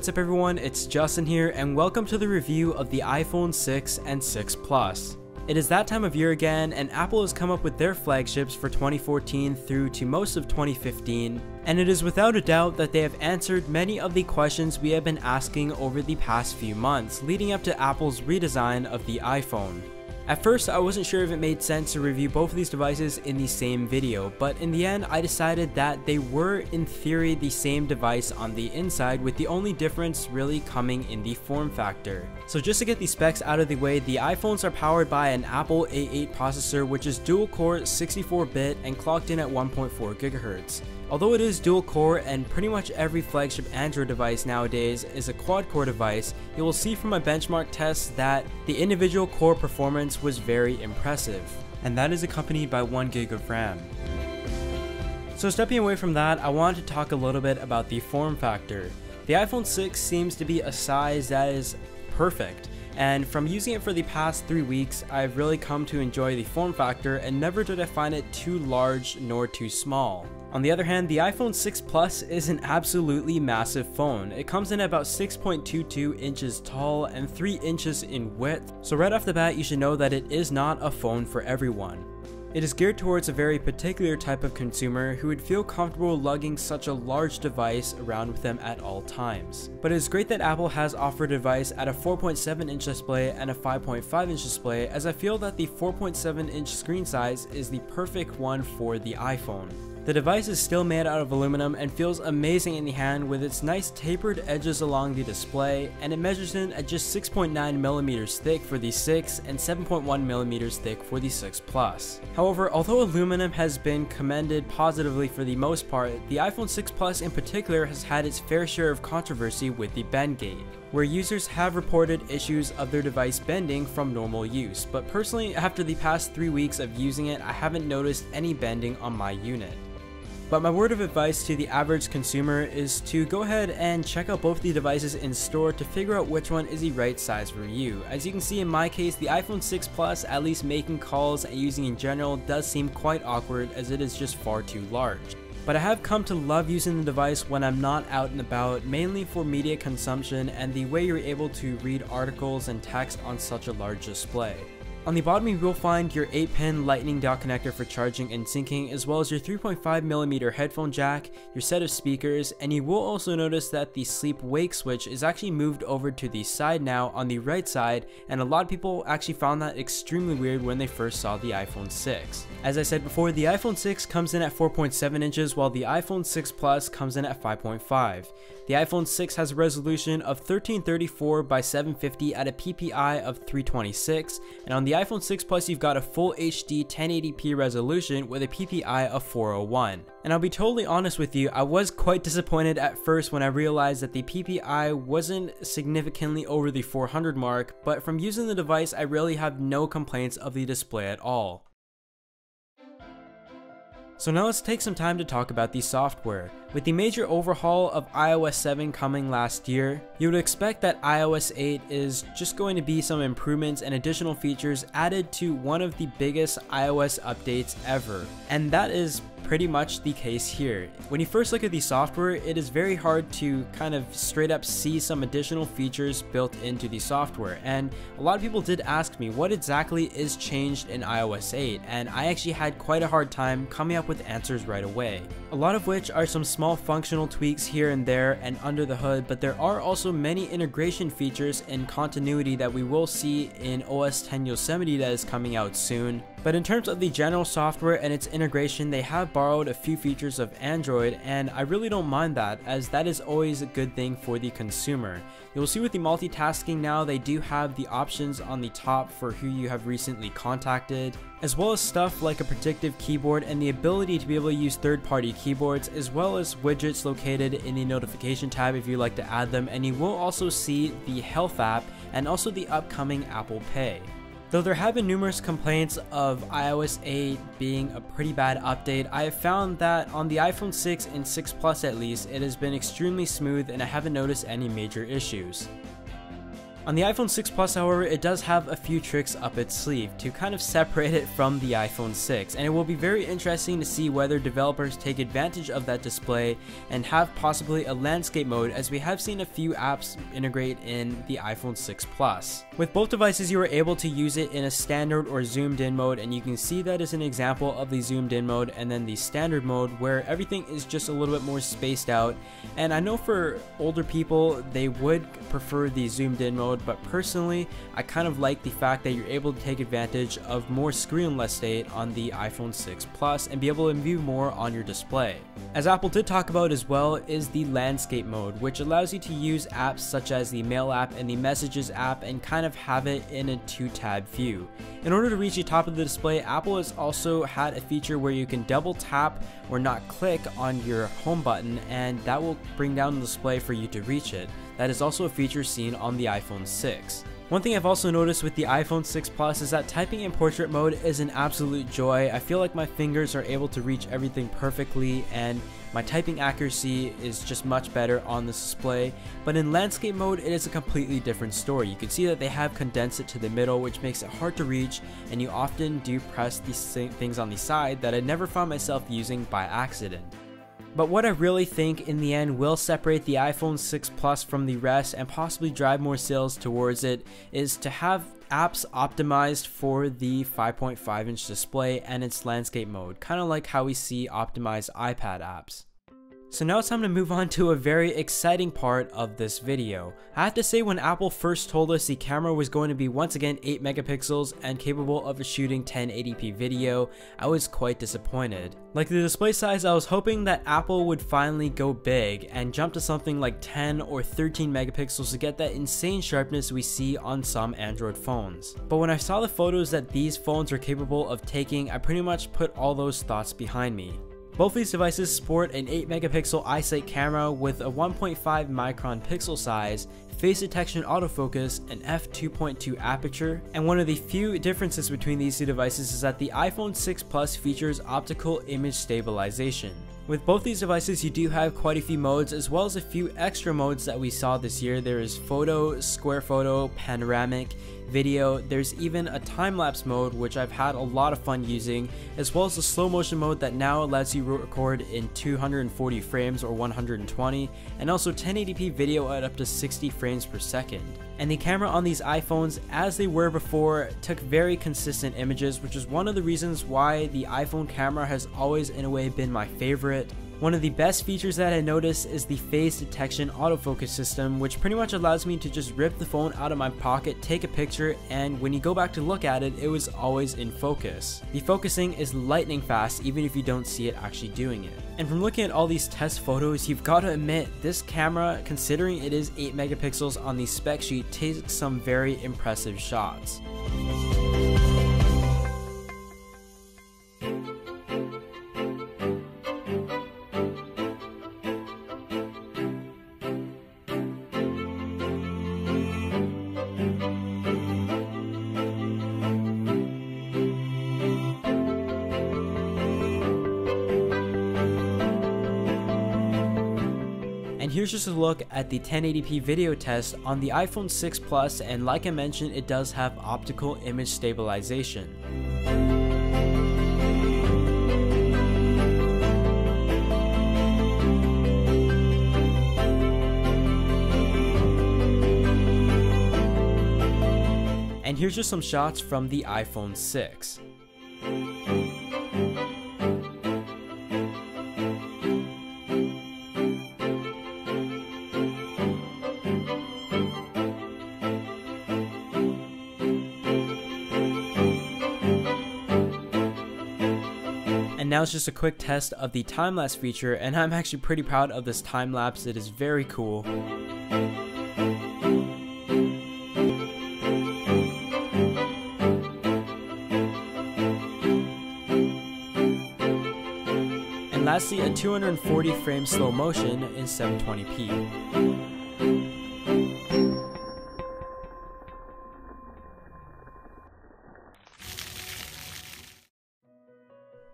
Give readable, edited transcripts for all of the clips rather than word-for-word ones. What's up everyone, it's Justin here and welcome to the review of the iPhone 6 and 6 Plus. It is that time of year again and Apple has come up with their flagships for 2014 through to most of 2015, and it is without a doubt that they have answered many of the questions we have been asking over the past few months leading up to Apple's redesign of the iPhone. At first, I wasn't sure if it made sense to review both of these devices in the same video, but in the end, I decided that they were, in theory, the same device on the inside, with the only difference really coming in the form factor. So just to get the specs out of the way, the iPhones are powered by an Apple A8 processor, which is dual-core 64-bit and clocked in at 1.4 GHz. Although it is dual-core and pretty much every flagship Android device nowadays is a quad-core device, you will see from my benchmark tests that the individual core performance was very impressive, and that is accompanied by 1 GB of RAM. So stepping away from that, I wanted to talk a little bit about the form factor. The iPhone 6 seems to be a size that is perfect, and from using it for the past 3 weeks, I've really come to enjoy the form factor and never did I find it too large nor too small. On the other hand, the iPhone 6 Plus is an absolutely massive phone. It comes in at about 6.22 inches tall and 3 inches in width, so right off the bat you should know that it is not a phone for everyone. It is geared towards a very particular type of consumer who would feel comfortable lugging such a large device around with them at all times. But it is great that Apple has offered a device at a 4.7-inch display and a 5.5-inch display, as I feel that the 4.7-inch screen size is the perfect one for the iPhone. The device is still made out of aluminum and feels amazing in the hand with its nice tapered edges along the display, and it measures in at just 6.9mm thick for the 6 and 7.1mm thick for the 6 Plus. However, although aluminum has been commended positively for the most part, the iPhone 6 Plus in particular has had its fair share of controversy with the bend gate, where users have reported issues of their device bending from normal use, but personally after the past 3 weeks of using it, I haven't noticed any bending on my unit. But my word of advice to the average consumer is to go ahead and check out both the devices in store to figure out which one is the right size for you. As you can see in my case, the iPhone 6 Plus, at least making calls and using in general, does seem quite awkward as it is just far too large. But I have come to love using the device when I'm not out and about, mainly for media consumption and the way you're able to read articles and text on such a large display. On the bottom you will find your 8-pin lightning dock connector for charging and syncing, as well as your 3.5mm headphone jack, your set of speakers, and you will also notice that the sleep-wake switch is actually moved over to the side now on the right side, and a lot of people actually found that extremely weird when they first saw the iPhone 6. As I said before, the iPhone 6 comes in at 4.7 inches while the iPhone 6 Plus comes in at 5.5. The iPhone 6 has a resolution of 1334 by 750 at a PPI of 326, and on the iPhone 6 Plus you've got a full HD 1080p resolution with a PPI of 401. And I'll be totally honest with you, I was quite disappointed at first when I realized that the PPI wasn't significantly over the 400 mark, but from using the device I really have no complaints of the display at all. So now let's take some time to talk about the software. With the major overhaul of iOS 7 coming last year, you would expect that iOS 8 is just going to be some improvements and additional features added to one of the biggest iOS updates ever. And that is pretty much the case here. When you first look at the software, it is very hard to kind of straight up see some additional features built into the software, and a lot of people did ask me what exactly is changed in iOS 8, and I actually had quite a hard time coming up with answers right away. A lot of which are some small functional tweaks here and there and under the hood, but there are also many integration features and continuity that we will see in OS X Yosemite that is coming out soon. But in terms of the general software and its integration, they have borrowed a few features of Android, and I really don't mind that, as that is always a good thing for the consumer. You'll see with the multitasking now, they do have the options on the top for who you have recently contacted, as well as stuff like a predictive keyboard and the ability to be able to use third-party keyboards, as well as widgets located in the notification tab if you like to add them, and you will also see the Health app and also the upcoming Apple Pay. Though there have been numerous complaints of iOS 8 being a pretty bad update, I have found that on the iPhone 6 and 6 Plus at least, it has been extremely smooth and I haven't noticed any major issues. On the iPhone 6 Plus, however, it does have a few tricks up its sleeve to kind of separate it from the iPhone 6, and it will be very interesting to see whether developers take advantage of that display and have possibly a landscape mode, as we have seen a few apps integrate in the iPhone 6 Plus. With both devices, you were able to use it in a standard or zoomed in mode, and you can see that as an example of the zoomed in mode and then the standard mode, where everything is just a little bit more spaced out. And I know for older people, they would prefer the zoomed in mode, but personally I kind of like the fact that you're able to take advantage of more screenless state on the iPhone 6 Plus and be able to view more on your display. As Apple did talk about as well is the landscape mode, which allows you to use apps such as the Mail app and the Messages app and kind of have it in a two-tab view. In order to reach the top of the display, Apple has also had a feature where you can double tap or not click on your home button, and that will bring down the display for you to reach it. That is also a feature seen on the iPhone 6. One thing I've also noticed with the iPhone 6 Plus is that typing in portrait mode is an absolute joy. I feel like my fingers are able to reach everything perfectly and my typing accuracy is just much better on this display. But in landscape mode, it is a completely different story. You can see that they have condensed it to the middle, which makes it hard to reach, and you often do press these things on the side that I never found myself using by accident. But what I really think in the end will separate the iPhone 6 Plus from the rest and possibly drive more sales towards it is to have apps optimized for the 5.5 inch display and its landscape mode, kind of like how we see optimized iPad apps. So now it's time to move on to a very exciting part of this video. I have to say, when Apple first told us the camera was going to be once again 8 megapixels and capable of shooting 1080p video, I was quite disappointed. Like the display size, I was hoping that Apple would finally go big and jump to something like 10 or 13 megapixels to get that insane sharpness we see on some Android phones. But when I saw the photos that these phones are capable of taking, I pretty much put all those thoughts behind me. Both these devices sport an 8 megapixel iSight camera with a 1.5 micron pixel size, face detection autofocus, an f2.2 aperture, and one of the few differences between these two devices is that the iPhone 6 Plus features optical image stabilization. With both these devices, you do have quite a few modes, as well as a few extra modes that we saw this year. There is photo, square photo, panoramic, video, there's even a time-lapse mode, which I've had a lot of fun using, as well as the slow motion mode that now lets you record in 240 frames or 120, and also 1080p video at up to 60 frames per second. And the camera on these iPhones, as they were before, took very consistent images, which is one of the reasons why the iPhone camera has always in a way been my favorite. One of the best features that I noticed is the face detection autofocus system, which pretty much allows me to just rip the phone out of my pocket, take a picture, and when you go back to look at it, it was always in focus. The focusing is lightning fast, even if you don't see it actually doing it. And from looking at all these test photos, you've got to admit, this camera, considering it is 8 megapixels on the spec sheet, takes some very impressive shots. And here's just a look at the 1080p video test on the iPhone 6 Plus, and like I mentioned, it does have optical image stabilization. And here's just some shots from the iPhone 6. Now it's just a quick test of the time-lapse feature, and I'm actually pretty proud of this time-lapse. It is very cool. And lastly, a 240 frame slow motion in 720p.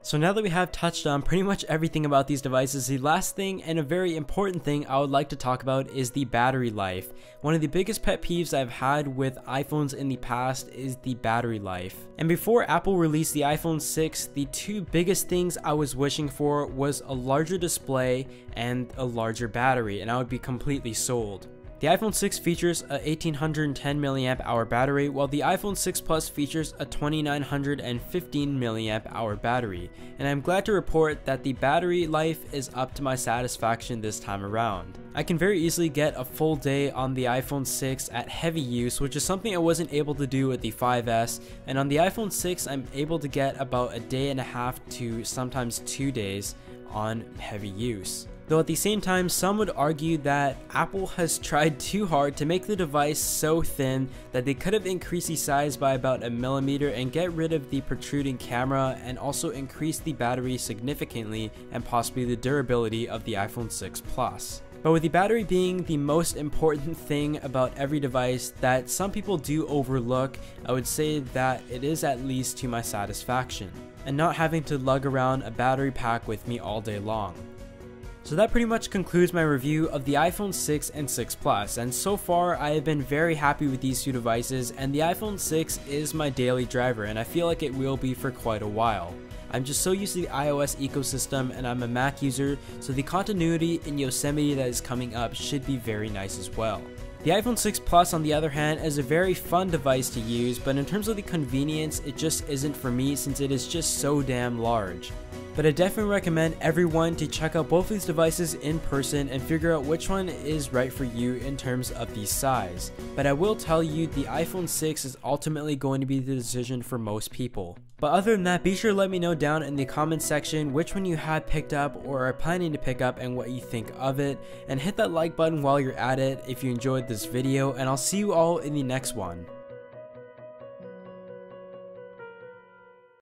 So So now that we have touched on pretty much everything about these devices, the last thing and a very important thing I would like to talk about is the battery life. One of the biggest pet peeves I've had with iPhones in the past is the battery life. And before Apple released the iPhone 6, the two biggest things I was wishing for was a larger display and a larger battery, and I would be completely sold. The iPhone 6 features a 1810 mAh battery, while the iPhone 6 Plus features a 2915 mAh battery, and I'm glad to report that the battery life is up to my satisfaction this time around. I can very easily get a full day on the iPhone 6 at heavy use, which is something I wasn't able to do with the 5S, and on the iPhone 6 I'm able to get about a day and a half to sometimes 2 days on heavy use. Though at the same time, some would argue that Apple has tried too hard to make the device so thin that they could have increased the size by about 1 millimeter and get rid of the protruding camera and also increase the battery significantly and possibly the durability of the iPhone 6 Plus. But with the battery being the most important thing about every device that some people do overlook, I would say that it is at least to my satisfaction, and not having to lug around a battery pack with me all day long. So that pretty much concludes my review of the iPhone 6 and 6 Plus, and so far I have been very happy with these two devices, and the iPhone 6 is my daily driver, and I feel like it will be for quite a while. I'm just so used to the iOS ecosystem, and I'm a Mac user, so the continuity in Yosemite that is coming up should be very nice as well. The iPhone 6 Plus, on the other hand, is a very fun device to use, but in terms of the convenience, it just isn't for me since it is just so damn large. But I definitely recommend everyone to check out both of these devices in person and figure out which one is right for you in terms of the size. But I will tell you, the iPhone 6 is ultimately going to be the decision for most people. But other than that, be sure to let me know down in the comments section which one you had picked up or are planning to pick up and what you think of it. And hit that like button while you're at it if you enjoyed this video, and I'll see you all in the next one.